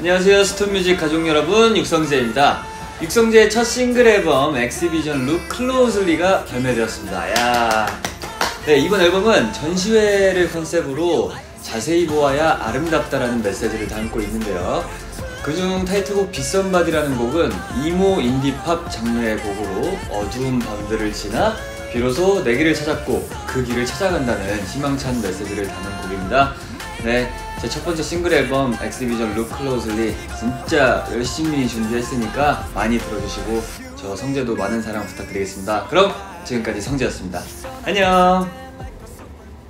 안녕하세요, 스톤 뮤직 가족 여러분, 육성재입니다. 육성재의 첫 싱글 앨범 엑스비전 룩 클로즈리가 발매되었습니다. 야, 네, 이번 앨범은 전시회를 컨셉으로 자세히 보아야 아름답다라는 메시지를 담고 있는데요. 그중 타이틀곡 비싼 바디라는 곡은 이모 인디팝 장르의 곡으로 어두운 밤들을 지나 비로소 내 길을 찾았고 그 길을 찾아간다는 희망찬 메시지를 담은 곡입니다. 네, 제 첫 번째 싱글 앨범 엑스비전 룩 클로즈리 진짜 열심히 준비했으니까 많이 들어주시고 저 성재도 많은 사랑 부탁드리겠습니다. 그럼 지금까지 성재였습니다. 안녕.